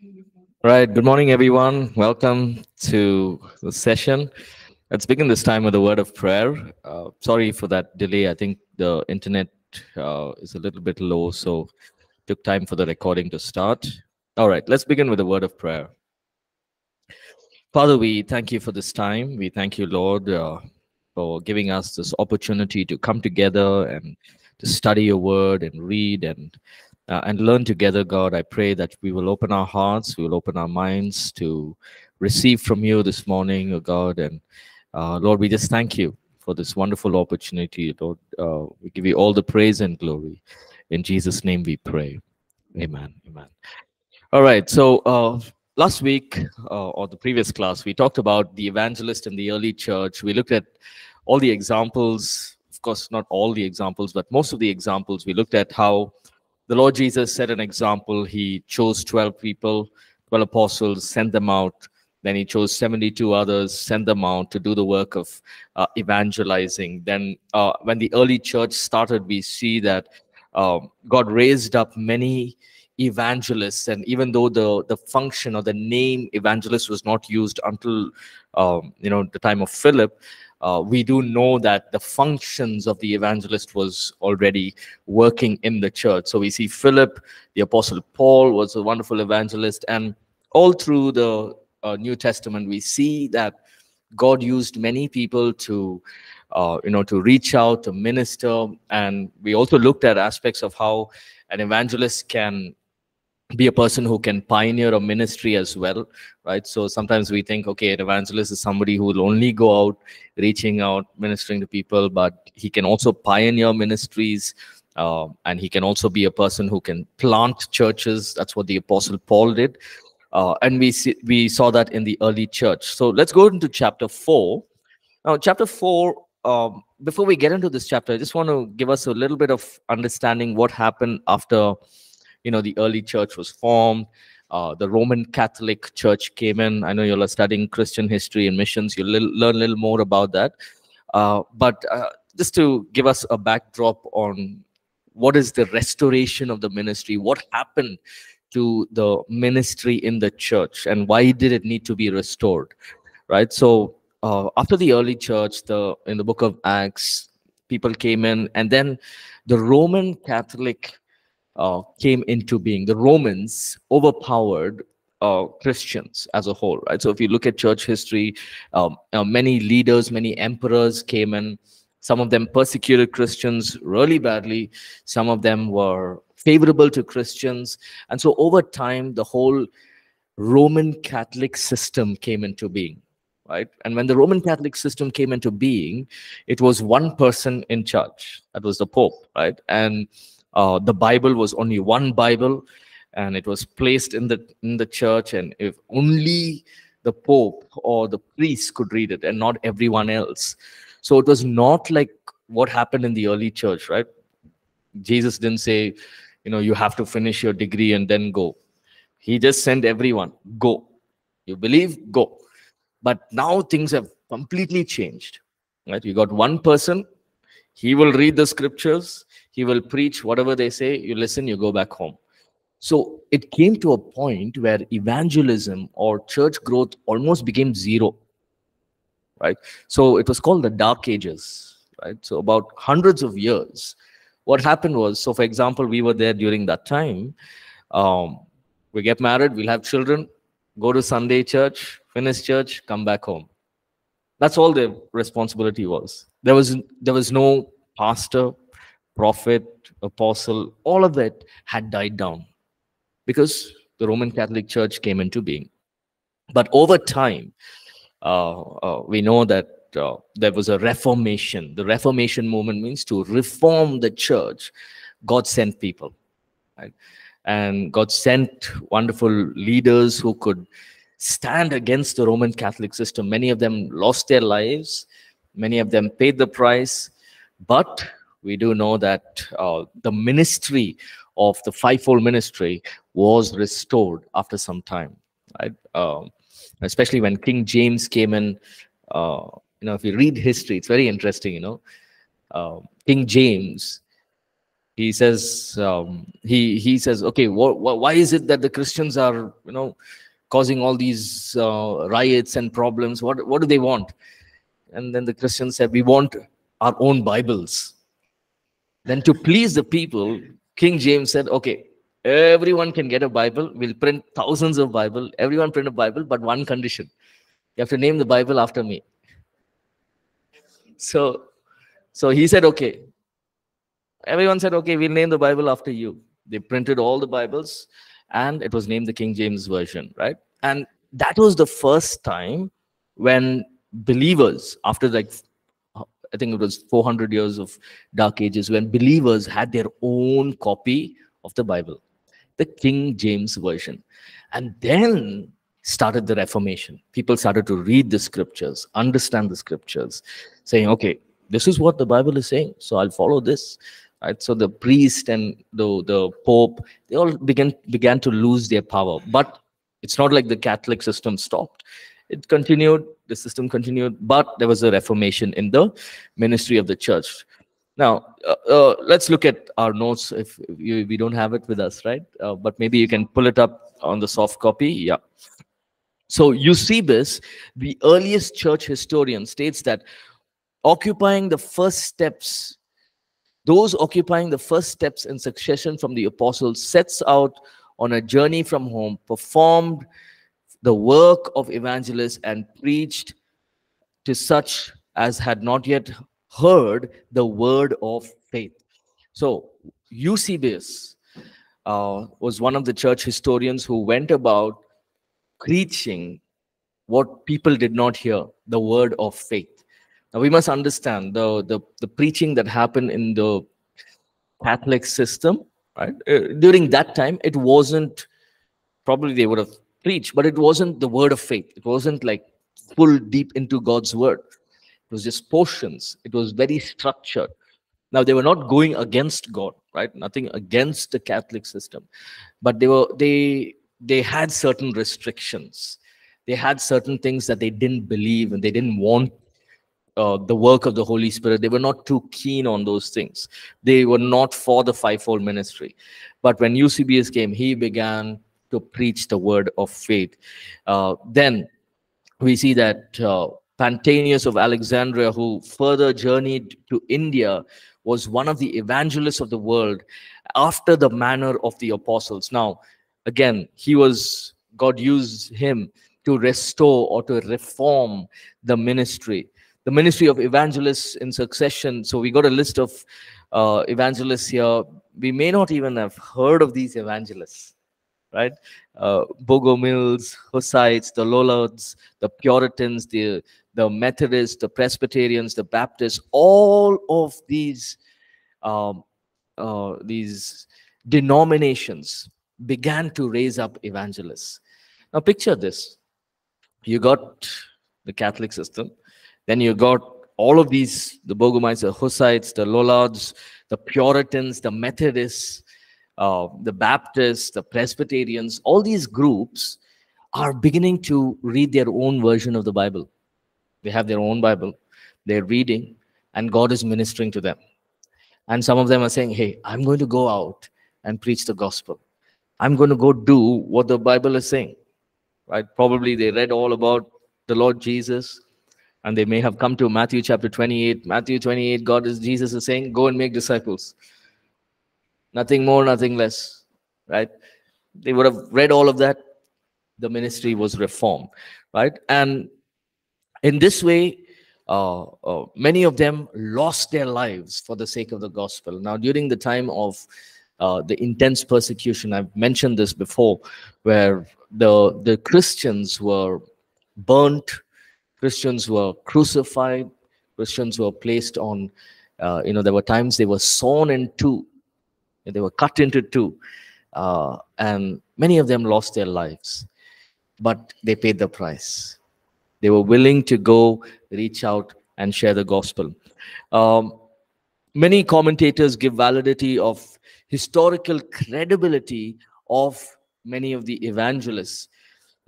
All right, good morning, everyone. Welcome to the session. Let's begin this time with a word of prayer. Sorry for that delay. I think the internet is a little bit low, so it took time for the recording to start. All right, let's begin with a word of prayer. Father, we thank you for this time. We thank you, Lord, for giving us this opportunity to come together and to study your word and read and learn together, God. I pray that we will open our hearts, we will open our minds to receive from you this morning, oh God. And Lord, we just thank you for this wonderful opportunity, Lord. We give you all the praise and glory. In Jesus' name we pray. Amen. Amen. All right, so last week or the previous class, we talked about the evangelist in the early church. We looked at all the examples. Of course, not all the examples, but most of the examples. We looked at how the Lord Jesus set an example. He chose 12 people, 12 apostles, sent them out. Then he chose 72 others, sent them out to do the work of evangelizing. Then when the early church started, we see that God raised up many evangelists. And even though the function or the name evangelist was not used until the time of Philip, we do know that the functions of the evangelist was already working in the church. So we see Philip, the Apostle Paul was a wonderful evangelist. And all through the New Testament, we see that God used many people to, to reach out, to minister. And we also looked at aspects of how an evangelist can be a person who can pioneer a ministry as well, right? So sometimes we think, okay, an evangelist is somebody who will only go out, reaching out, ministering to people, but he can also pioneer ministries, and he can also be a person who can plant churches. That's what the Apostle Paul did, and we saw that in the early church. So let's go into chapter 4. Now, chapter 4, before we get into this chapter, I just want to give us a little bit of understanding what happened after the early church was formed. The Roman Catholic Church came in. I know you're studying Christian history and missions. You'll learn a little more about that. But just to give us a backdrop on what is the restoration of the ministry, what happened to the ministry in the church, and why did it need to be restored, right? So after the early church, in the book of Acts, people came in, and then the Roman Catholic came into being. The Romans overpowered Christians as a whole, right? So if you look at church history, many leaders, many emperors came in. Some of them persecuted Christians really badly. Some of them were favorable to Christians. And so over time, the whole Roman Catholic system came into being, right? And when the Roman Catholic system came into being, it was one person in charge. That was the Pope, right? And the Bible was only one Bible, and it was placed in the church, and if only the Pope or the priest could read it and not everyone else. So it was not like what happened in the early church, right? Jesus didn't say, you have to finish your degree and then go. He just sent everyone, go. You believe, go. But now things have completely changed, right? You got one person, he will read the scriptures, he will preach whatever they say, you listen, you go back home. So it came to a point where evangelism or church growth almost became zero, right? So it was called the Dark Ages, right? So about hundreds of years, what happened was, so for example, we were there during that time. We get married, we'll have children, go to Sunday church, finish church, come back home. That's all their responsibility was. There was no pastor, prophet, apostle, all of that had died down because the Roman Catholic Church came into being. But over time, we know that there was a reformation. The Reformation movement means to reform the church. God sent people, right? And God sent wonderful leaders who could stand against the Roman Catholic system. Many of them lost their lives. Many of them paid the price. But we do know that the ministry of the fivefold ministry was restored after some time, right? Especially when King James came in. If you read history, it's very interesting. King James, He says he says, okay, why is it that the Christians are, you know, causing all these riots and problems? What do they want? And then the Christians said, we want our own Bibles. Then to please the people, King James said, okay, everyone can get a Bible. We'll print thousands of Bibles. Everyone print a Bible, but one condition: you have to name the Bible after me. So he said, okay. Everyone said, okay, we'll name the Bible after you. They printed all the Bibles, and it was named the King James Version, right? And that was the first time when believers, after like, I think it was 400 years of Dark Ages, when believers had their own copy of the Bible, the King James Version. And then started the Reformation. People started to read the Scriptures, understand the Scriptures, saying, okay, this is what the Bible is saying, so I'll follow this. Right, so the priest and the Pope, they all began to lose their power. But it's not like the Catholic system stopped. It continued, the system continued, but there was a reformation in the ministry of the church. Now, let's look at our notes. If we don't have it with us, right? But maybe you can pull it up on the soft copy. Yeah. So Eusebius, the earliest church historian, states that those occupying the first steps in succession from the apostles sets out on a journey from home, performed the work of evangelists, and preached to such as had not yet heard the word of faith. So Eusebius was one of the church historians who went about preaching what people did not hear, the word of faith. Now, we must understand the preaching that happened in the Catholic system, right? During that time, it wasn't, probably they would have preached, but it wasn't the word of faith. It wasn't like full deep into God's word. It was just portions. It was very structured. Now, they were not going against God, right? Nothing against the Catholic system. But they had certain restrictions. They had certain things that they didn't believe and they didn't want. The work of the Holy Spirit, they were not too keen on those things. They were not for the fivefold ministry. But when Eusebius came, he began to preach the word of faith. Then we see that Pantaenus of Alexandria, who further journeyed to India, was one of the evangelists of the world after the manner of the apostles. Now, again, God used him to restore or to reform the ministry. The ministry of evangelists in succession. So we got a list of evangelists here. We may not even have heard of these evangelists, right? Bogomils, Hussites, the Lollards, the Puritans, the Methodists, the Presbyterians, the Baptists. All of these denominations began to raise up evangelists. Now picture this: you got the Catholic system. Then you got all of these, the Bogomils, the Hussites, the Lollards, the Puritans, the Methodists, the Baptists, the Presbyterians. All these groups are beginning to read their own version of the Bible. They have their own Bible. They're reading, and God is ministering to them. And some of them are saying, hey, I'm going to go out and preach the gospel. I'm going to go do what the Bible is saying. Right? Probably they read all about the Lord Jesus. And they may have come to Matthew chapter 28. Matthew 28, Jesus is saying, go and make disciples. Nothing more, nothing less. Right? They would have read all of that. The ministry was reformed. Right? And in this way, many of them lost their lives for the sake of the gospel. Now, during the time of the intense persecution, I've mentioned this before, where the Christians were burnt, Christians were crucified, Christians were placed on, there were times they were sawn in two, they were cut into two, and many of them lost their lives, but they paid the price. They were willing to go, reach out, and share the gospel. Many commentators give validity of historical credibility of many of the evangelists.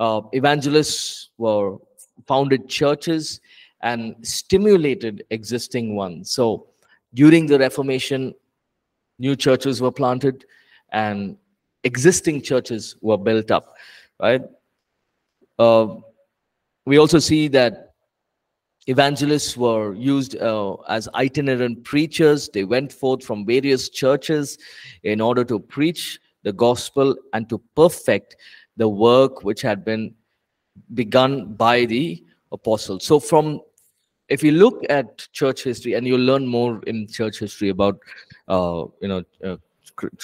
Evangelists were founded churches and stimulated existing ones. So during the Reformation, new churches were planted and existing churches were built up, right? We also see that evangelists were used as itinerant preachers. They went forth from various churches in order to preach the gospel and to perfect the work which had been begun by the apostles. So from, if you look at church history, and you'll learn more in church history about,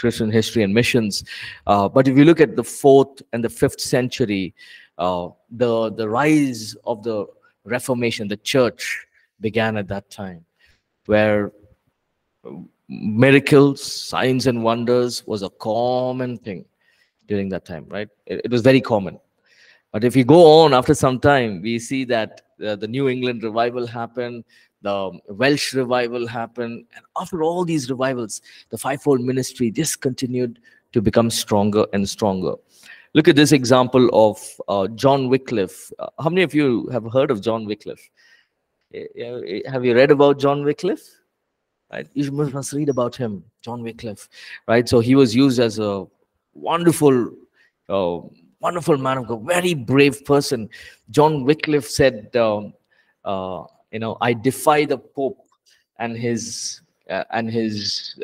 Christian history and missions. But if you look at the 4th and the 5th century, the rise of the Reformation, the church began at that time, where miracles, signs and wonders was a common thing during that time, right? It was very common. But if you go on after some time, we see that the New England revival happened, the Welsh revival happened, and after all these revivals, the fivefold ministry just continued to become stronger and stronger. Look at this example of John Wycliffe. How many of you have heard of John Wycliffe? Have you read about John Wycliffe? Right? You must read about him, John Wycliffe. Right? So he was used as a wonderful wonderful man of God, very brave person. John Wycliffe said, I defy the Pope and his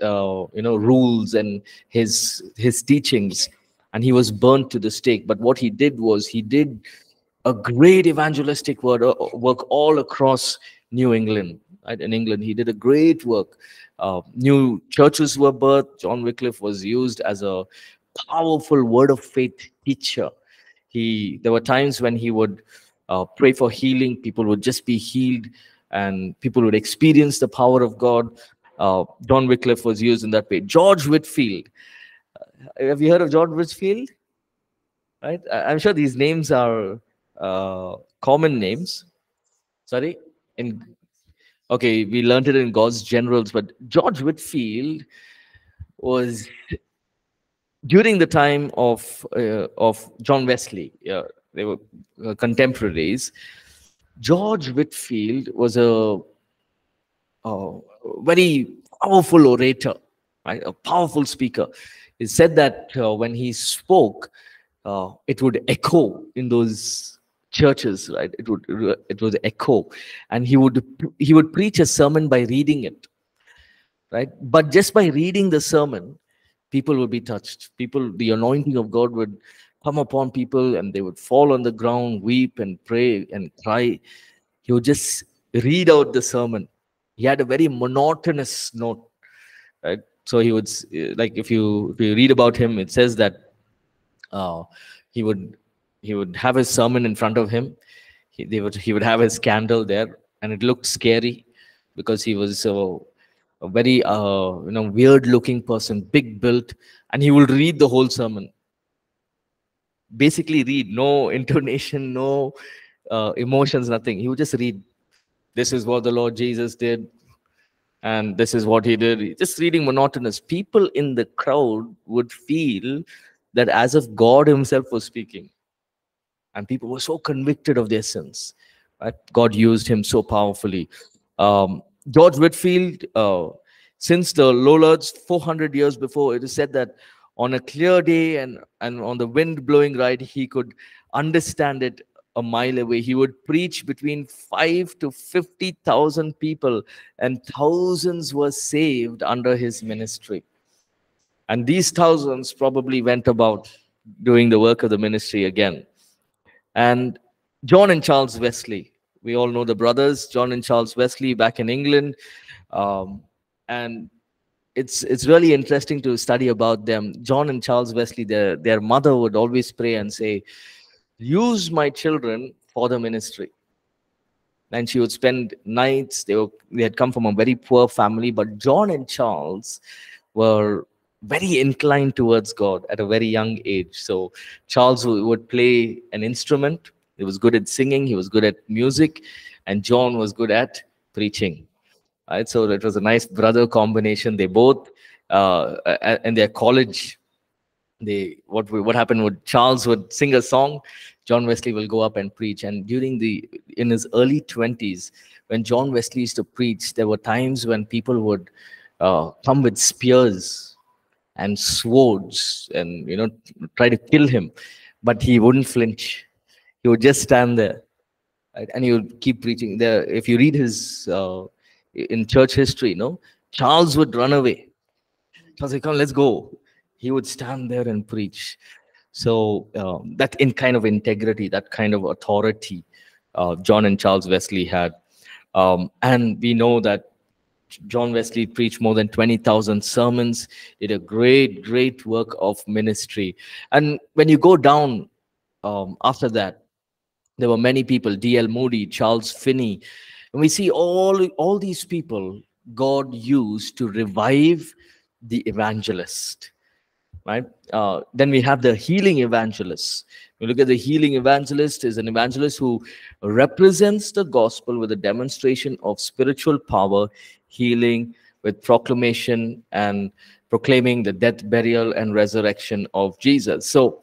rules and his teachings. And he was burned to the stake. But what he did was he did a great evangelistic work all across New England. Right? In England, he did a great work. New churches were birthed. John Wycliffe was used as a powerful word of faith teacher. There were times when he would pray for healing. People would just be healed, and people would experience the power of God. John Wycliffe was used in that way. George Whitefield. Have you heard of George Whitefield? Right? I'm sure these names are common names. Sorry? Okay, we learned it in God's Generals, but George Whitefield was during the time of John Wesley. They were contemporaries. George Whitefield was a very powerful orator, right? A powerful speaker. He said that when he spoke, it would echo in those churches, right? It would echo, and he would preach a sermon by reading it, right? But just by reading the sermon, people would be touched. The anointing of God would come upon people, and they would fall on the ground, weep and pray and cry. He would just read out the sermon. He had a very monotonous note, right? So he would, like, if you read about him, it says that he would have his sermon in front of him. He would have his candle there, and it looked scary because he was a very weird-looking person, big built, and he would read the whole sermon. Basically, read, no intonation, no emotions, nothing. He would just read. This is what the Lord Jesus did, and this is what he did. Just reading monotonous. People in the crowd would feel that as if God himself was speaking. And people were so convicted of their sins. Right? God used him so powerfully. George Whitefield, since the Lollards, 400 years before, it is said that on a clear day and on the wind blowing right, he could understand it a mile away. He would preach between 5 to 50,000 people, and thousands were saved under his ministry. And these thousands probably went about doing the work of the ministry again. And John and Charles Wesley, we all know the brothers, John and Charles Wesley back in England. And it's really interesting to study about them. John and Charles Wesley, their mother would always pray and say, "Use my children for the ministry." And she would spend nights. They had come from a very poor family, but John and Charles were very inclined towards God at a very young age. So Charles would play an instrument. He was good at singing. He was good at music. And John was good at preaching. Right? So it was a nice brother combination. They both, in their college, what happened would, Charles would sing a song, John Wesley will go up and preach. And in his early 20s, when John Wesley used to preach, there were times when people would come with spears and swords and, you know, try to kill him, but he wouldn't flinch. He would just stand there, right? And he would keep preaching. There, if you read his in church history, you know, Charles would run away. Charles would come, let's go. He would stand there and preach. So that in kind of integrity, that kind of authority, John and Charles Wesley had. And we know that John Wesley preached more than 20,000 sermons, did a great, great work of ministry. And when you go down after that, there were many people, D.L. Moody, Charles Finney. And we see all these people God used to revive the evangelist, right? Then we have the healing evangelist. We look at the healing evangelist as an evangelist who represents the gospel with a demonstration of spiritual power, healing with proclamation and proclaiming the death, burial, and resurrection of Jesus. So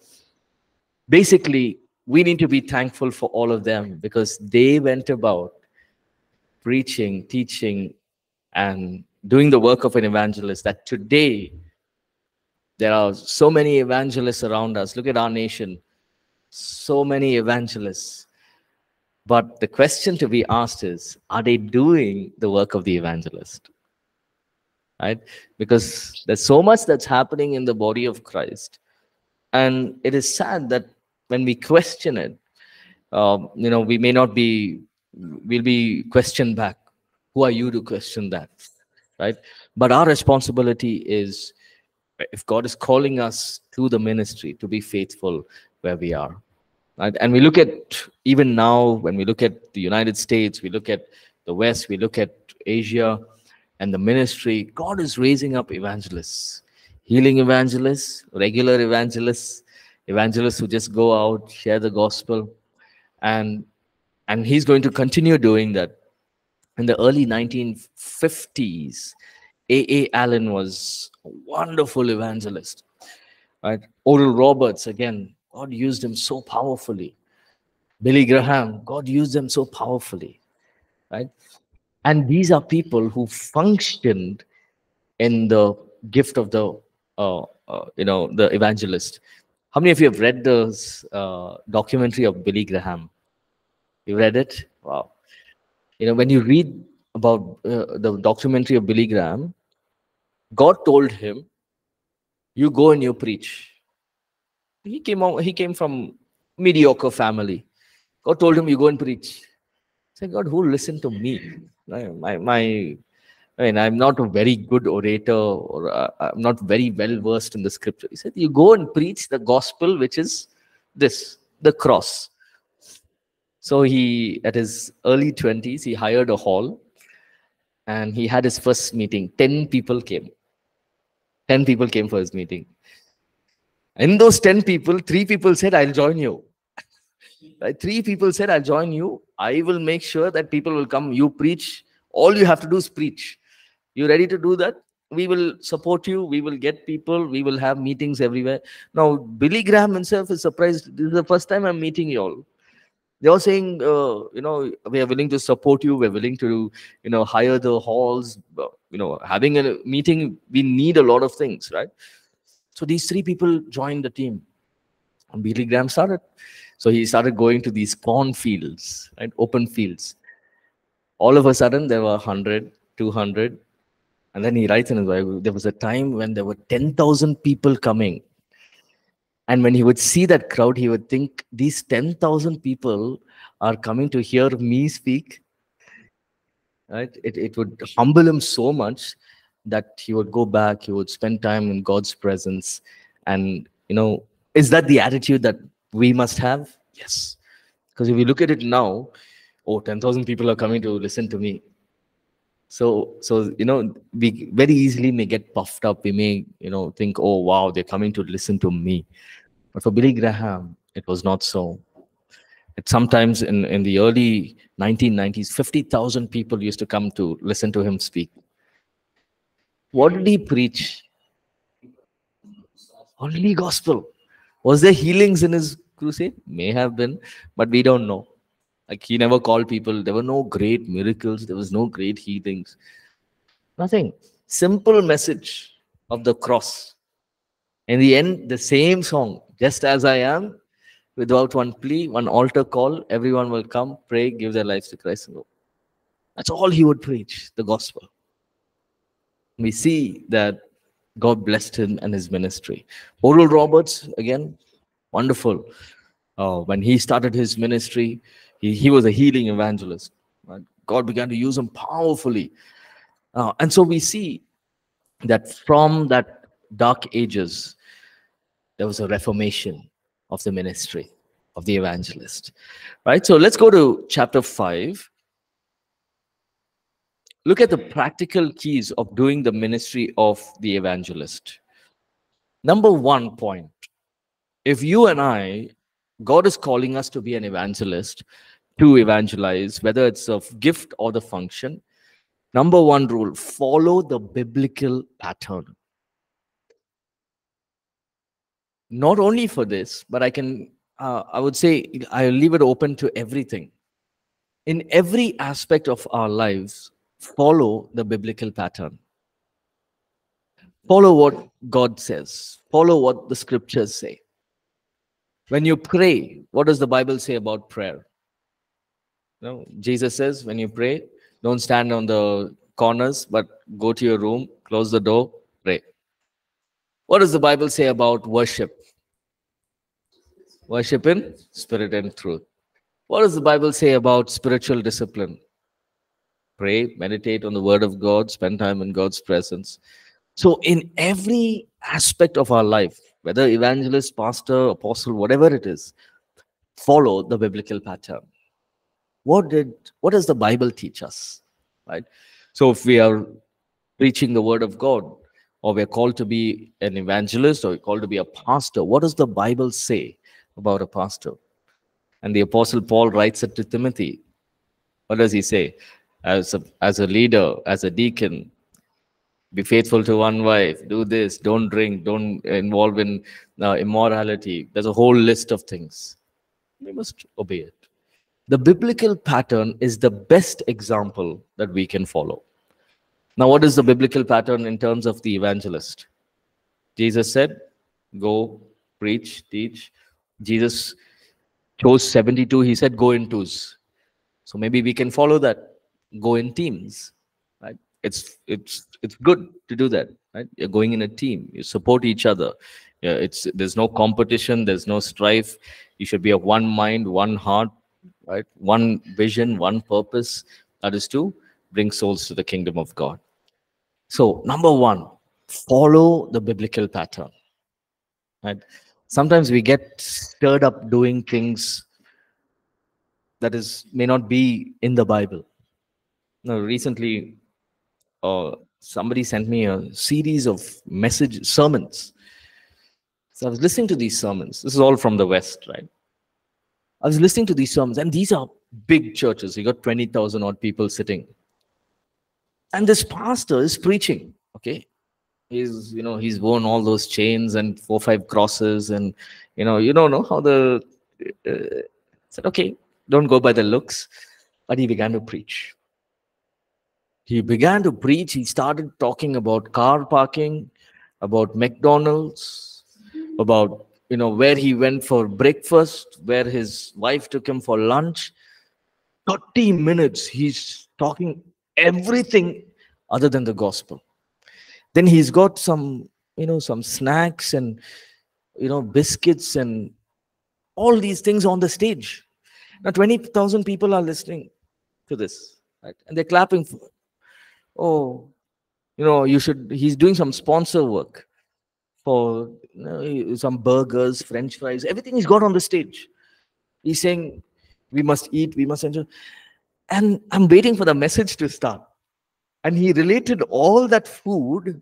basically, we need to be thankful for all of them because they went about preaching, teaching, and doing the work of an evangelist, that today there are so many evangelists around us. Look at our nation, so many evangelists. But the question to be asked is, are they doing the work of the evangelist? Right? Because there's so much that's happening in the body of Christ. And it is sad that when we question it, you know, we may not be, we'll be questioned back. Who are you to question that, right? But our responsibility is, if God is calling us to the ministry, to be faithful where we are, right? And we look at, even now, when we look at the United States, we look at the West, we look at Asia and the ministry, God is raising up evangelists, healing evangelists, regular evangelists, evangelists who just go out, share the gospel, and he's going to continue doing that. In the early 1950s, A.A. Allen was a wonderful evangelist. Right? Oral Roberts, again, God used him so powerfully. Billy Graham, God used them so powerfully. Right? And these are people who functioned in the gift of the, you know, the evangelist. How many of you have read this documentary of Billy Graham? You read it? Wow. You know, when you read about the documentary of Billy Graham, God told him, you go and you preach. He came out, he came from a mediocre family. God told him, you go and preach. He said, God, who listened to me? I mean, I'm not a very good orator, or I'm not very well versed in the scripture. He said, you go and preach the gospel, which is this, the cross. So he, at his early 20s, he hired a hall and he had his first meeting. 10 people came. 10 people came for his meeting. In those 10 people, 3 people said, I'll join you. 3 people said, I'll join you. I will make sure that people will come. You preach. All you have to do is preach. You ready to do that? We will support you. We will get people. We will have meetings everywhere. Now, Billy Graham himself is surprised. This is the first time I'm meeting you all. They are saying, you know, we are willing to support you. We're willing to, you know, hire the halls. You know, having a meeting, we need a lot of things, right? So these 3 people joined the team. And Billy Graham started. So he started going to these cornfields, right, open fields. All of a sudden, there were 100, 200. And then he writes in his Bible, there was a time when there were 10,000 people coming. And when he would see that crowd, he would think, these 10,000 people are coming to hear me speak. Right? It would humble him so much that he would go back, he would spend time in God's presence. And, you know, is that the attitude that we must have? Yes. Because if you look at it now, oh, 10,000 people are coming to listen to me. So, you know, we very easily may get puffed up. We may, you know, think, oh, wow, they're coming to listen to me. But for Billy Graham, it was not so. It sometimes in the early 1990s, 50,000 people used to come to listen to him speak. What did he preach? Only gospel. Was there healings in his crusade? May have been, but we don't know. Like, he never called people. There were no great miracles. There was no great healings. Nothing. simple message of the cross. In the end, the same song, just as I am, without one plea, one altar call, everyone will come, pray, give their lives to Christ and go. That's all he would preach, the gospel. We see that God blessed him and his ministry. Oral Roberts, again, wonderful. When he started his ministry, he was a healing evangelist. Right? God began to use him powerfully. And so we see that from that dark ages, there was a reformation of the ministry of the evangelist. Right? So let's go to chapter 5. Look at the practical keys of doing the ministry of the evangelist. Number one point, if you and I, God is calling us to be an evangelist, to evangelize, whether it's a gift or the function. Number one rule, follow the biblical pattern. Not only for this, but I would say, I'll leave it open to everything. In every aspect of our lives, follow the biblical pattern. Follow what God says. Follow what the scriptures say. When you pray, what does the Bible say about prayer? No, Jesus says, when you pray, don't stand on the corners, but go to your room, close the door, pray. What does the Bible say about worship? Worship in spirit and truth. What does the Bible say about spiritual discipline? Pray, meditate on the word of God, spend time in God's presence. So in every aspect of our life, whether evangelist, pastor, apostle, whatever it is, follow the biblical pattern. What does the Bible teach us? Right? So if we are preaching the word of God, or we're called to be an evangelist, or we're called to be a pastor, what does the Bible say about a pastor? And the Apostle Paul writes it to Timothy. What does he say? As a leader, as a deacon, be faithful to one wife, do this, don't drink, don't involve in immorality. There's a whole list of things. We must obey it. The biblical pattern is the best example that we can follow. Now, what is the biblical pattern in terms of the evangelist? Jesus said, go, preach, teach. Jesus chose 72. He said, go in twos. So maybe we can follow that. Go in teams, right? It's good to do that, right? You're going in a team. You support each other. Yeah, there's no competition. There's no strife. You should be of one mind, one heart, right? One vision, one purpose. That is to bring souls to the kingdom of God. So number one, follow the biblical pattern. Right? Sometimes we get stirred up doing things that may not be in the Bible. Now, recently, somebody sent me a series of sermons. So I was listening to these sermons. This is all from the West, right? I was listening to these sermons, and these are big churches. You got 20,000 odd people sitting. And this pastor is preaching, okay? He's worn all those chains and 4 or 5 crosses, and, you don't know how the... said, okay, don't go by the looks. But he began to preach. He began to preach. He started talking about car parking, about McDonald's, about where he went for breakfast, where his wife took him for lunch. 30 minutes, he's talking everything other than the gospel. Then he's got some snacks and biscuits and all these things on the stage. Now 20,000 people are listening to this, right? And they're clapping for it. Oh, he's doing some sponsor work for some burgers, French fries, everything he's got on the stage. He's saying, we must eat, we must enjoy. And I'm waiting for the message to start. And he related all that food,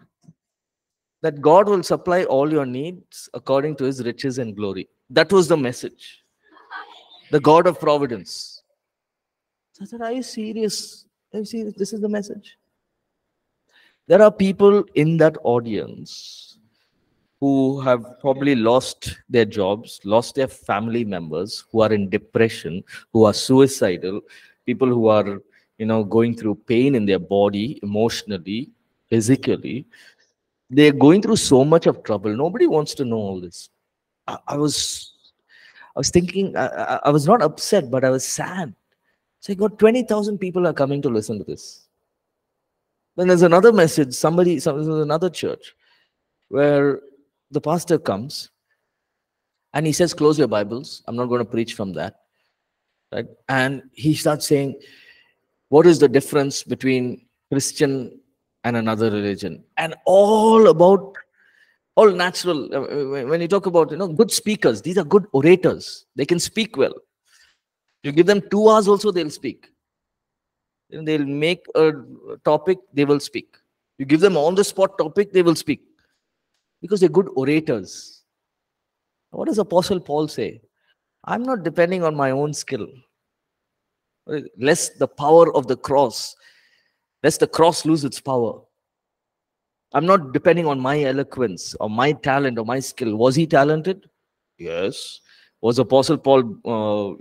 that God will supply all your needs according to his riches and glory. That was the message. The God of providence. So I said, are you serious? Are you serious? This is the message. There are people in that audience who have probably lost their jobs, lost their family members, who are in depression, who are suicidal, people who are, going through pain in their body, emotionally, basically, they're going through so much of trouble. Nobody wants to know all this. I was thinking, I was not upset, but I was sad. So I got 20,000 people are coming to listen to this. Then there's another message, there's another church, where the pastor comes and he says, close your Bibles. I'm not going to preach from that. Right? And he starts saying, what is the difference between Christian and another religion? And all about, all natural, when you talk about, you know, good speakers, these are good orators. They can speak well. You give them 2 hours also, they'll speak. They'll make a topic, they will speak. You give them on-the-spot topic, they will speak. Because they're good orators. What does Apostle Paul say? I'm not depending on my own skill. Lest the power of the cross, lest the cross lose its power. I'm not depending on my eloquence or my talent or my skill. Was he talented? Yes. Was Apostle Paul,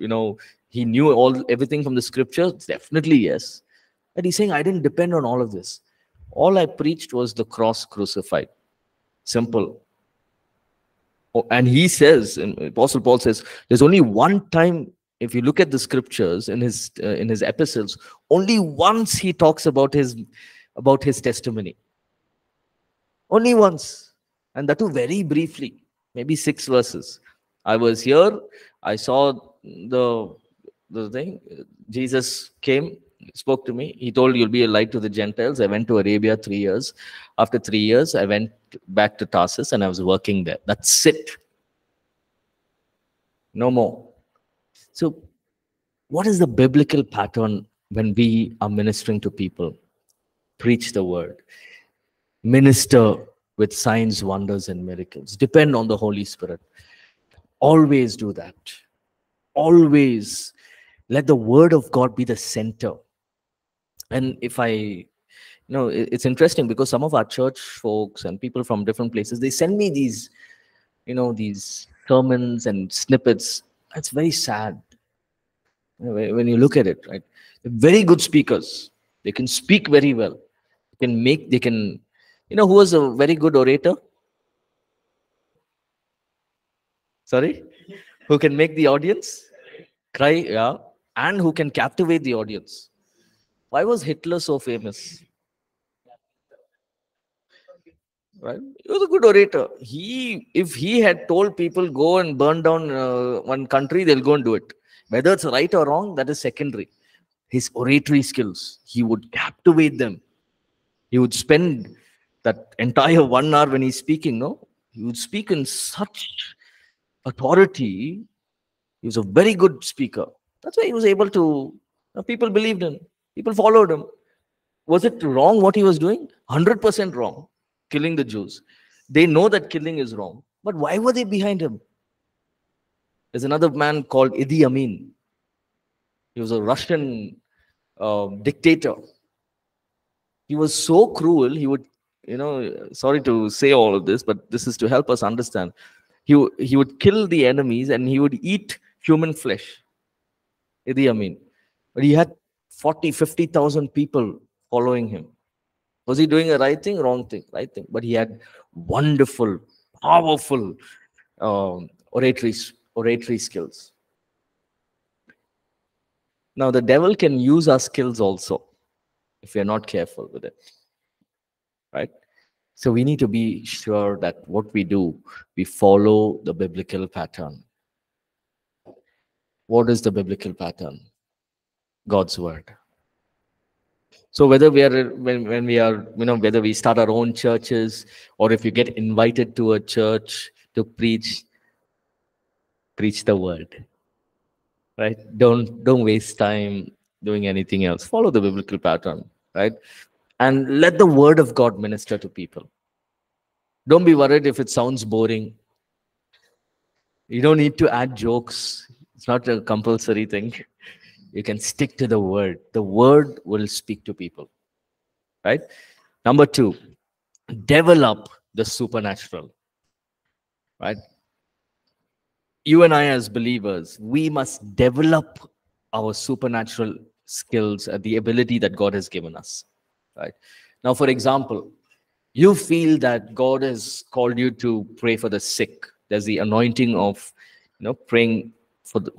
he knew everything from the scriptures? Definitely yes. But he's saying, I didn't depend on all of this. All I preached was the cross crucified. Simple. Oh, and he says, and Apostle Paul says, there's only one time, if you look at the scriptures in his epistles, only once he talks about his testimony. Only once. And that too very briefly, maybe 6 verses. I was here, I saw the thing, Jesus came, spoke to me, he told you'll be a light to the Gentiles. I went to Arabia 3 years. After 3 years, I went back to Tarsus and I was working there. That's it. No more. So what is the biblical pattern when we are ministering to people? Preach the word. Minister with signs, wonders, and miracles. Depend on the Holy Spirit. Always do that. Always let the word of God be the center. And if it's interesting because some of our church folks and people from different places, they send me these, these sermons and snippets. That's very sad when you look at it, right? They're very good speakers. They can speak very well. Who was a very good orator? Sorry? Who can make the audience cry, yeah, and who can captivate the audience. Why was Hitler so famous? Right? He was a good orator. If he had told people, go and burn down one country, they'll go and do it. Whether it's right or wrong, that is secondary. His oratory skills, he would captivate them. He would spend that entire 1 hour when he's speaking, no? He would speak in such authority. He was a very good speaker. That's why he was able to, people believed him. People followed him. Was it wrong what he was doing? 100% wrong. Killing the Jews. They know that killing is wrong. But why were they behind him? There's another man called Idi Amin. He was a Russian dictator. He was so cruel. He would, sorry to say all of this, but this is to help us understand. He would kill the enemies and he would eat human flesh. Idi Amin. But he had 40, 50,000 people following him. Was he doing a right thing? Wrong thing. Right thing. But he had wonderful, powerful oratory skills. Now, the devil can use our skills also if we are not careful with it. Right? So we need to be sure that what we do, we follow the biblical pattern. What is the biblical pattern? God's word. So whether we are, when we are, whether we start our own churches or if you get invited to a church to preach, preach the word, right? Don't waste time doing anything else. Follow the biblical pattern, right? And let the word of God minister to people. Don't be worried if it sounds boring. You don't need to add jokes. It's not a compulsory thing. You can stick to the word. The word will speak to people. Right? Number 2, develop the supernatural. Right? You and I as believers, we must develop our supernatural skills and the ability that God has given us. Right? Now, for example, you feel that God has called you to pray for the sick. There's the anointing of, you know, praying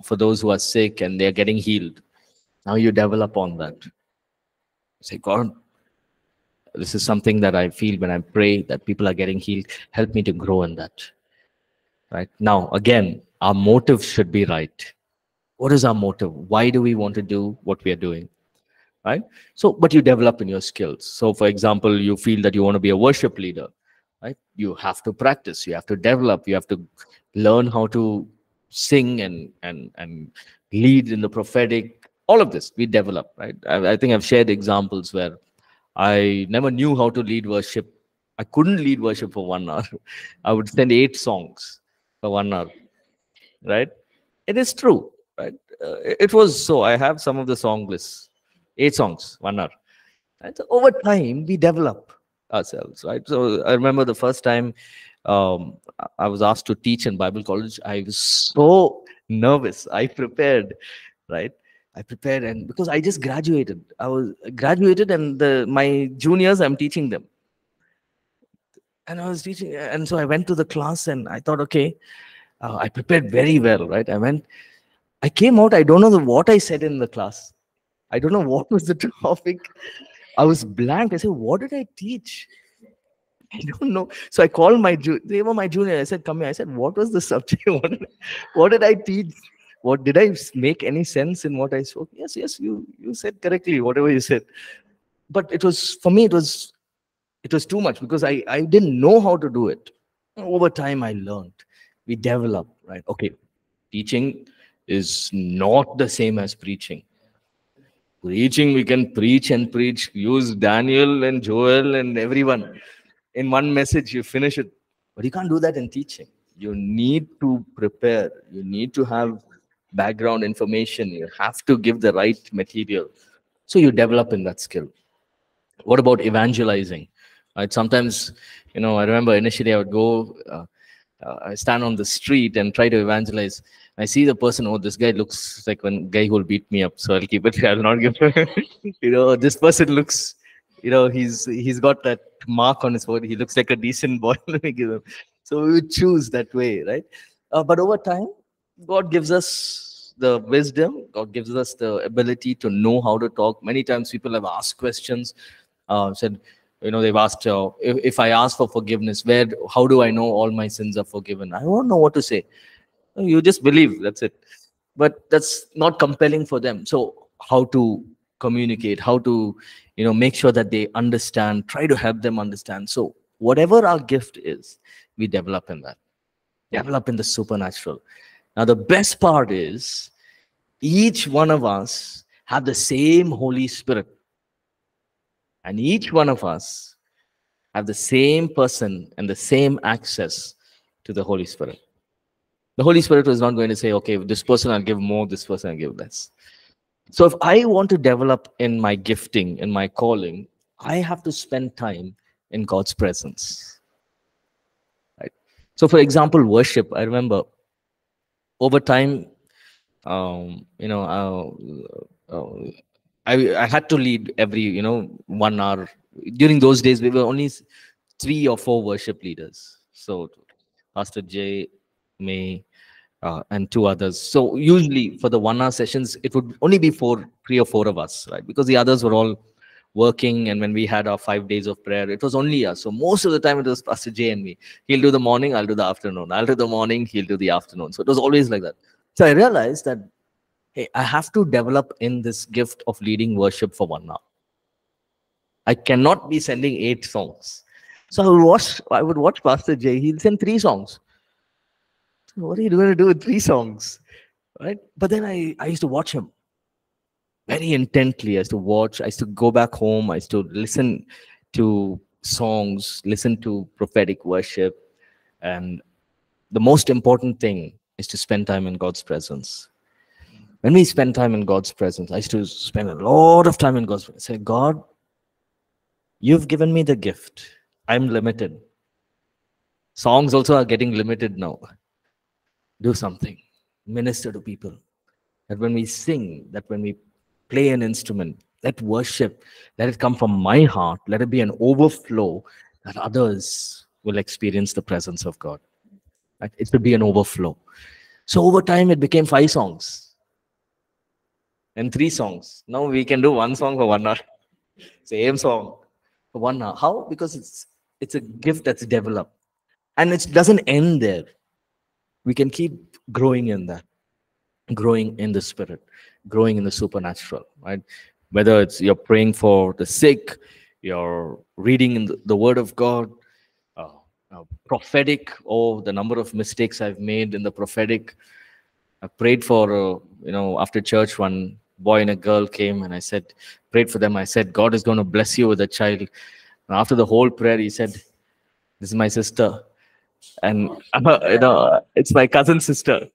for those who are sick and they're getting healed. Now you develop on that. Say, God, this is something that I feel when I pray that people are getting healed. Help me to grow in that. Right? Now, again, our motive should be right. What is our motive? Why do we want to do what we are doing? Right? So, but you develop in your skills. So, for example, you feel that you want to be a worship leader. Right? You have to practice. You have to develop. You have to learn how to sing and lead in the prophetic. All of this, we develop. Right? I think I've shared examples where I never knew how to lead worship. I couldn't lead worship for 1 hour. I would send 8 songs for 1 hour. Right? It is true. Right? It was so. I have some of the song lists. 8 songs, 1 hour. And so over time, we develop ourselves. Right? So I remember the first time I was asked to teach in Bible college. I was so nervous. I prepared. Right? I prepared, and because I just graduated. I was graduated, and my juniors, I'm teaching them. And I was teaching, and so I went to the class, and I thought, okay, I prepared very well, right? I came out, I don't know what I said in the class. I don't know what was the topic. I was blank. I said, what did I teach? I don't know. So I called they were my junior. I said, come here. I said, what was the subject? What did I teach? What did I make any sense in what I spoke? Yes, you said correctly, whatever you said. But it was, for me, it was too much because I didn't know how to do it. Over time, I learned. We develop, right? Okay, teaching is not the same as preaching. Preaching, we can preach and preach. Use Daniel and Joel and everyone. In one message, you finish it. But you can't do that in teaching. You need to prepare. You need to have background information. You have to give the right material. So you develop in that skill. What about evangelizing? Right? Sometimes, you know, I remember initially I would go, I stand on the street and try to evangelize. I see the person, oh, this guy looks like one guy who will beat me up, so I'll keep it. I'll not give him. You know, this person looks, you know, he's got that mark on his body. He looks like a decent boy. Let me give him. So we would choose that way, right? But over time, God gives us the wisdom. God gives us the ability to know how to talk. Many times people have asked questions. Said, you know, they've asked, if I ask for forgiveness, how do I know all my sins are forgiven? I don't know what to say. You just believe, that's it. But that's not compelling for them. So how to communicate, how to, you know, make sure that they understand, try to help them understand. So whatever our gift is, we develop in that. Develop in the supernatural. Now the best part is, each one of us have the same Holy Spirit. And each one of us have the same person and the same access to the Holy Spirit. The Holy Spirit was not going to say, okay, this person I'll give more, this person I'll give less. So if I want to develop in my gifting, in my calling, I have to spend time in God's presence. Right? So for example, worship, I remember over time, you know, I had to lead every, you know, 1 hour. During those days, we were only 3 or 4 worship leaders. So Pastor Jay, me, and 2 others. So usually for the 1 hour sessions, it would only be 3 or 4 of us, right? Because the others were all working, and when we had our 5 days of prayer, it was only us. So most of the time it was Pastor Jay and me. He'll do the morning, I'll do the afternoon. I'll do the morning, he'll do the afternoon. So it was always like that. So I realized that, hey, I have to develop in this gift of leading worship for 1 hour. I cannot be sending 8 songs. So I would watch Pastor Jay. He'll send 3 songs. What are you going to do with 3 songs, right? But then I used to watch him very intently. I used to watch. I used to go back home. I used to listen to songs, listen to prophetic worship. And the most important thing is to spend time in God's presence. When we spend time in God's presence, I used to spend a lot of time in God's presence. I say, God, you've given me the gift. I'm limited. Songs also are getting limited now. Do something, minister to people. That when we sing, that when we play an instrument, let worship, let it come from my heart, let it be an overflow that others will experience the presence of God. Right? It would be an overflow. So over time, it became 5 songs. And 3 songs. Now we can do 1 song for 1 hour. Same song for 1 hour. How? Because it's a gift that's developed. And it doesn't end there. We can keep growing in that. Growing in the spirit. Growing in the supernatural. Right? Whether it's you're praying for the sick, you're reading in the Word of God, prophetic, oh, the number of mistakes I've made in the prophetic. I prayed for, after church, one boy and a girl came and I said, prayed for them. I said, God is going to bless you with a child. And after the whole prayer, he said, this is my sister. And, it's my cousin's sister.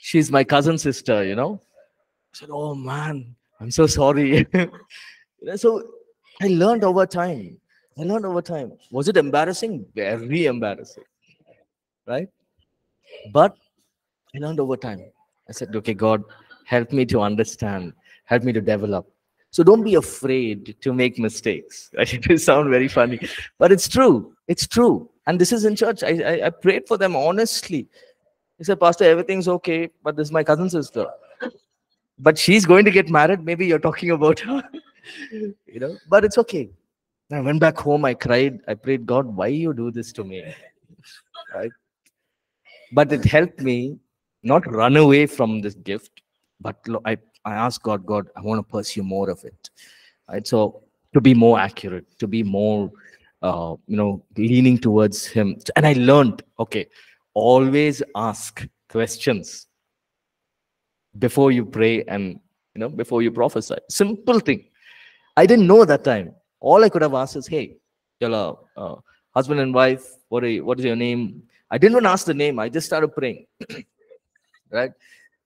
She's my cousin's sister, I said, oh, man, I'm so sorry. So I learned over time. Was it embarrassing? Very embarrassing. Right? But I learned over time. I said, okay, God, help me to understand. Help me to develop. So don't be afraid to make mistakes. It will sound very funny. But it's true. It's true. And this is in church. I prayed for them honestly. He said, Pastor, everything's okay, but this is my cousin's sister. But she's going to get married. Maybe you're talking about her. But it's okay. I went back home. I cried. I prayed, God, why you do this to me? Right? But it helped me not run away from this gift. But I asked God, I want to pursue more of it. Right? So to be more accurate, to be more, leaning towards Him. And I learned, okay, always ask questions before you pray and, before you prophesy. Simple thing. I didn't know that time. All I could have asked is, hey, you're husband and wife, what is your name? I didn't even ask the name. I just started praying. Right?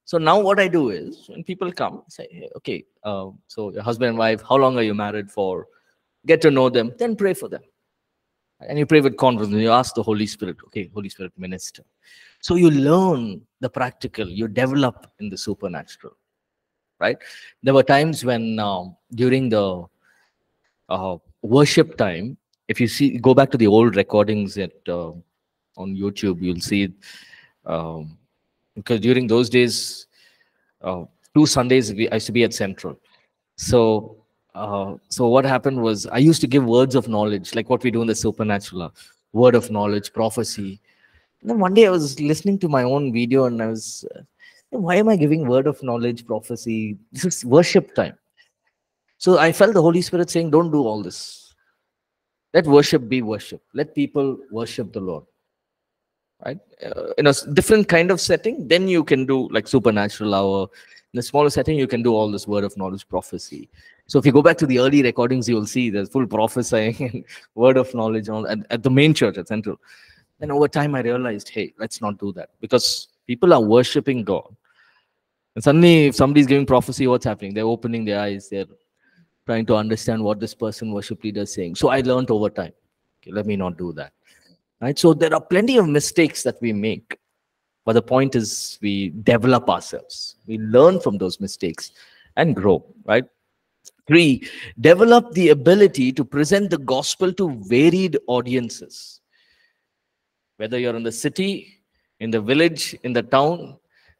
So now what I do is, when people come, say, hey, okay, so your husband and wife, how long are you married for? Get to know them, then pray for them. And you pray with confidence. You ask the Holy Spirit, okay, Holy Spirit, minister. So you learn the practical. You develop in the supernatural. Right? There were times when during the worship time, if you see, go back to the old recordings on YouTube, you'll see, because during those days, 2 Sundays, I used to be at Central. So, what happened was, I used to give words of knowledge, like what we do in the supernatural, word of knowledge, prophecy. And then one day I was listening to my own video and I was... why am I giving word of knowledge, prophecy? This is worship time. So I felt the Holy Spirit saying, don't do all this. Let worship be worship. Let people worship the Lord. Right? In a different kind of setting, then you can do like supernatural hour. In a smaller setting, you can do all this word of knowledge, prophecy. So if you go back to the early recordings, you will see there's full prophesying and word of knowledge at the main church, at Central. Then over time, I realized, hey, let's not do that. Because people are worshipping God. And suddenly, if somebody's giving prophecy, what's happening? They're opening their eyes. They're trying to understand what this person, worship leader, is saying. So I learned over time. Okay, let me not do that. Right? So there are plenty of mistakes that we make. But the point is, we develop ourselves. We learn from those mistakes and grow. Right? 3, develop the ability to present the gospel to varied audiences. Whether you're in the city, in the village, in the town.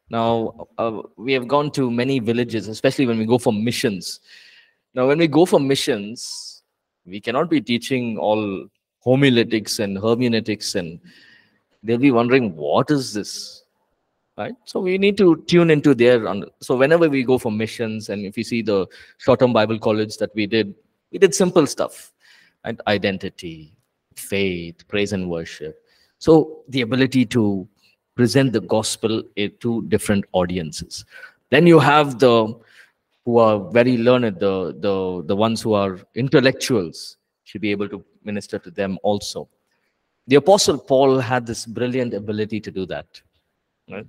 Now, we have gone to many villages, especially when we go for missions. Now, when we go for missions, we cannot be teaching all homiletics and hermeneutics, and they'll be wondering, what is this? Right? So, we need to tune into their... So, whenever we go for missions, and if you see the short-term Bible college that we did simple stuff. And identity, faith, praise and worship. So, the ability to present the gospel to different audiences. Then you have who are very learned, the ones who are intellectuals, should be able to minister to them also. The Apostle Paul had this brilliant ability to do that. Right?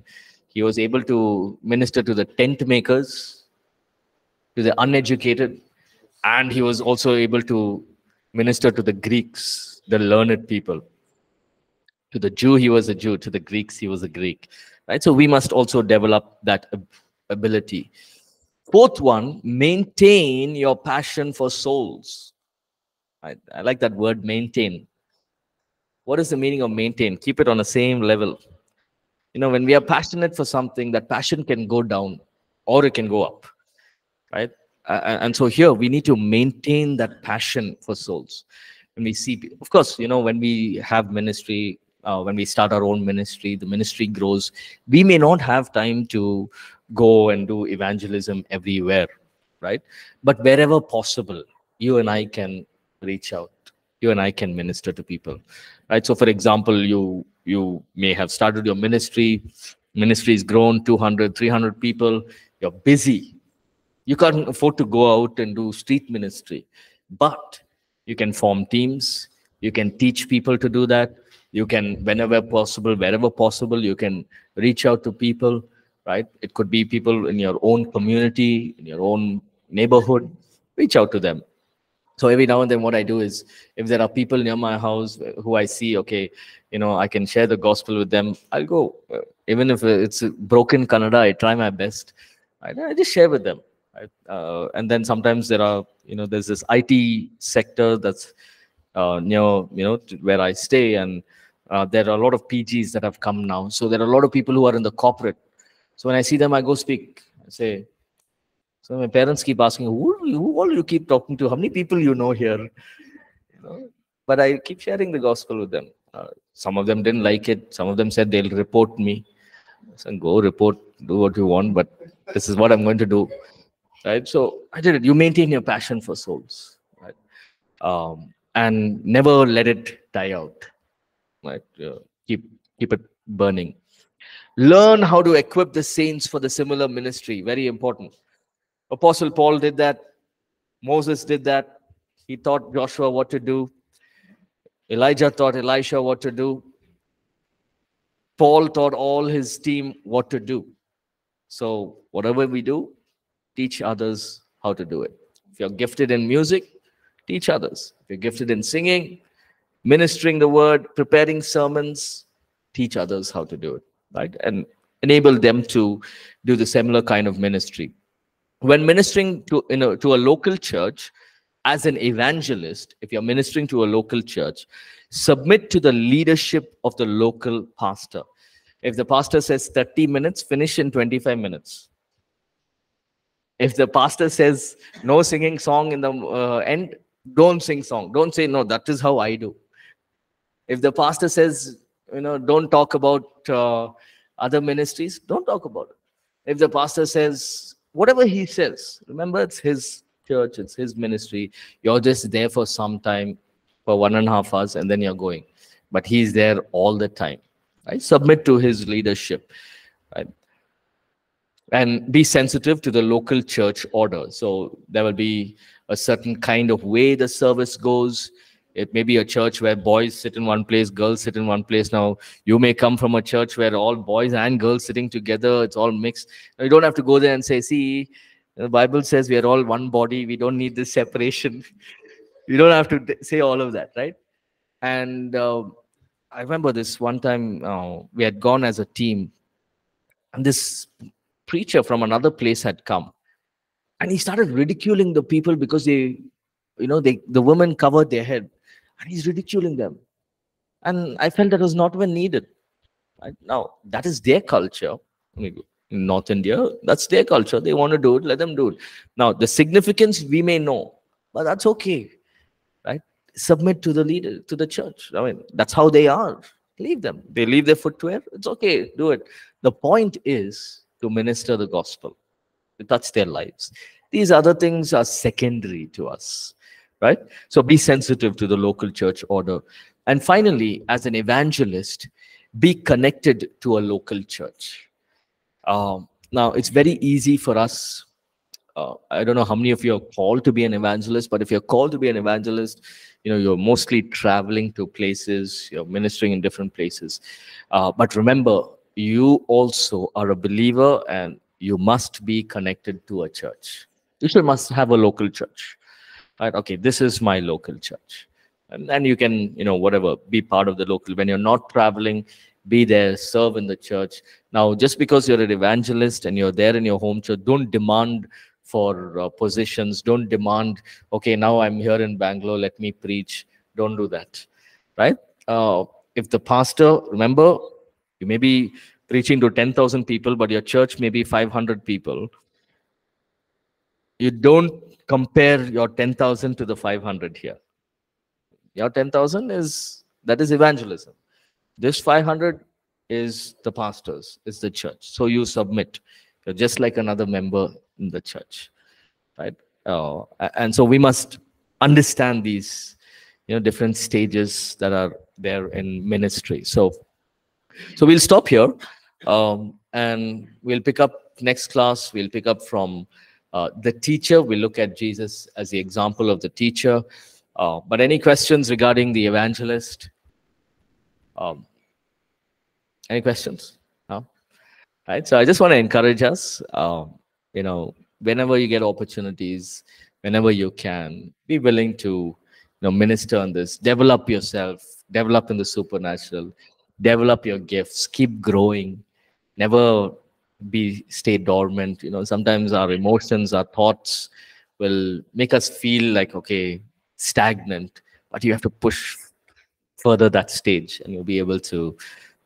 He was able to minister to the tent makers, to the uneducated, and he was also able to minister to the Greeks, the learned people. To the Jew, he was a Jew. To the Greeks, he was a Greek. Right? So we must also develop that ability. 4th one, maintain your passion for souls. I like that word, maintain. What is the meaning of maintain? Keep it on the same level. You know, when we are passionate for something, that passion can go down or it can go up, right? And so here we need to maintain that passion for souls. When we see, of course, you know, when we have ministry, when we start our own ministry, the ministry grows. We may not have time to go and do evangelism everywhere, right? But wherever possible, you and I can reach out. You and I can minister to people, right? So, for example, you may have started your ministry. Ministry's grown 200, 300 people. You're busy. You can't afford to go out and do street ministry, but you can form teams. You can teach people to do that. You can, whenever possible, wherever possible, you can reach out to people, right? It could be people in your own community, in your own neighborhood. Reach out to them. So every now and then what I do is, if there are people near my house who I see, okay, you know, I can share the gospel with them, I'll go. Even if it's broken Kannada, I try my best. I just share with them. And then sometimes there are, you know, there's this IT sector that's near, you know, where I stay, and there are a lot of PGs that have come now. So there are a lot of people who are in the corporate. So when I see them, I go speak. I say, so my parents keep asking, who all you keep talking to? How many people you know here? You know? But I keep sharing the gospel with them. Some of them didn't like it. Some of them said they'll report me. I said, go report, do what you want, but this is what I'm going to do. Right? So I did it. You maintain your passion for souls, right? And never let it die out, right? Keep it burning. Learn how to equip the saints for the similar ministry. Very important. Apostle Paul did that. Moses did that. He taught Joshua what to do. Elijah taught Elisha what to do. Paul taught all his team what to do. So whatever we do, teach others how to do it. If you're gifted in music, teach others. If you're gifted in singing, ministering the word, preparing sermons, teach others how to do it, right? And enable them to do the similar kind of ministry. When ministering to a local church, as an evangelist, if you're ministering to a local church, submit to the leadership of the local pastor. If the pastor says 30 minutes, finish in 25 minutes. If the pastor says no singing song in the end, don't sing song. Don't say, no, that is how I do. If the pastor says, you know, don't talk about other ministries, don't talk about it. If the pastor says, whatever he says, remember, it's his church, it's his ministry. You're just there for some time, for 1.5 hours, and then you're going. But he's there all the time. Right? Submit to his leadership. Right? And be sensitive to the local church order. So there will be a certain kind of way the service goes. It may be a church where boys sit in one place, girls sit in one place. Now, you may come from a church where all boys and girls sitting together, it's all mixed. Now, you don't have to go there and say, see, the Bible says we are all one body. We don't need this separation. You don't have to say all of that, right? And I remember this one time we had gone as a team, and this preacher from another place had come, and he started ridiculing the people because the women covered their head, and he's ridiculing them. And I felt that was not even needed. Right? Now, that is their culture. In North India, that's their culture. They want to do it, let them do it. Now, the significance we may know, but that's okay. Right? Submit to the leader, to the church. I mean, that's how they are. Leave them. They leave their footwear. It's okay. Do it. The point is to minister the gospel, to touch their lives. These other things are secondary to us, right? So be sensitive to the local church order. And finally, as an evangelist, be connected to a local church. Now, it's very easy for us. I don't know how many of you are called to be an evangelist, but if you're called to be an evangelist, you know, you're mostly traveling to places, you're ministering in different places. But remember, you also are a believer, and you must be connected to a church. You must have a local church. Right? Okay, this is my local church. And then you can, you know, whatever, be part of the local. When you're not traveling, be there, serve in the church. Now, just because you're an evangelist and you're there in your home church, don't demand for positions. Don't demand, okay, now I'm here in Bangalore, let me preach. Don't do that. Right? if the pastor, remember, you may be preaching to 10,000 people, but your church may be 500 people. You don't compare your 10,000 to the 500 here. Your 10,000 is, that is evangelism. This 500 is the pastors, is the church. So you submit. You're just like another member in the church, right? And so we must understand these, you know, different stages that are there in ministry. So we'll stop here, and we'll pick up next class. We'll pick up from the teacher. We'll look at Jesus as the example of the teacher. But any questions regarding the evangelist? Any questions? No? Right. So I just want to encourage us. You know, whenever you get opportunities, whenever you can, be willing to, you know, minister on this. Develop yourself. Develop in the supernatural. Develop your gifts. Keep growing. Never stay dormant. You know, sometimes our emotions, our thoughts will make us feel like, okay, stagnant, but you have to push further that stage, and you'll be able to,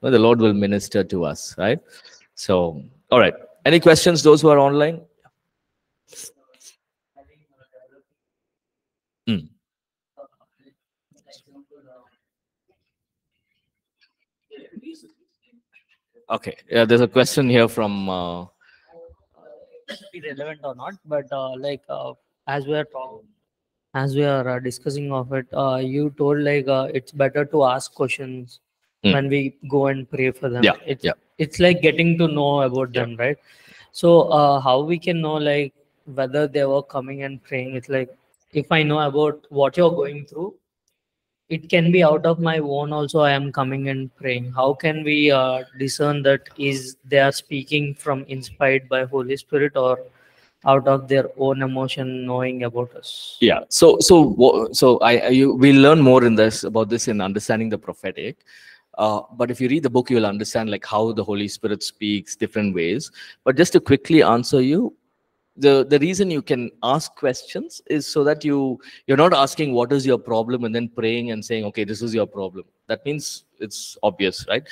well, the Lord will minister to us, right? So, all right. Any questions, those who are online? Mm. Okay, there's a question here from... be relevant or not, but like as we are talking, as we are discussing of it, you told like it's better to ask questions when we go and pray for them. Yeah, it's like getting to know about them, right? So how we can know like whether they were coming and praying? It's like if I know about what you're going through, it can be out of my own also I am coming and praying. How can we discern that is they are speaking from inspired by Holy Spirit or out of their own emotion, knowing about us? Yeah. So we learn more in this about this in Understanding the Prophetic. But if you read the book, you will understand like how the Holy Spirit speaks different ways. But just to quickly answer you, the reason you can ask questions is so that you're not asking what is your problem and then praying and saying, okay, this is your problem. That means it's obvious, right?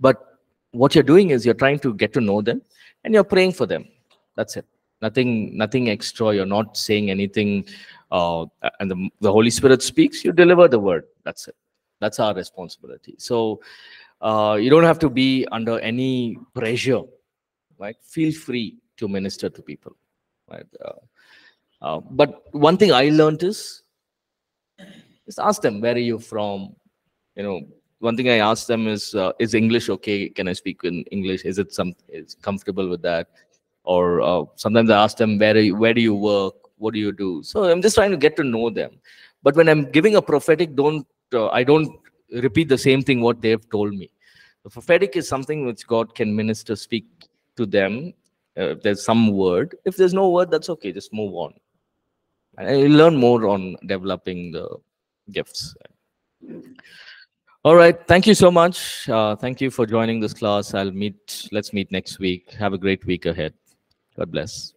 But what you're doing is you're trying to get to know them and you're praying for them. That's it. Nothing extra. You're not saying anything, and the Holy Spirit speaks. You deliver the word. That's it. That's our responsibility. So you don't have to be under any pressure, right? Feel free to minister to people, right? But one thing I learned is just ask them, where are you from? You know, one thing I asked them is English okay? Can I speak in English? Is comfortable with that? Or sometimes I ask them, where do you work? What do you do? So I'm just trying to get to know them. But when I'm giving a prophetic, I don't repeat the same thing what they've told me. The prophetic is something which God can minister, speak to them. If there's some word. If there's no word, that's okay. Just move on. And you learn more on developing the gifts. All right. Thank you so much. Thank you for joining this class. Let's meet next week. Have a great week ahead. God bless.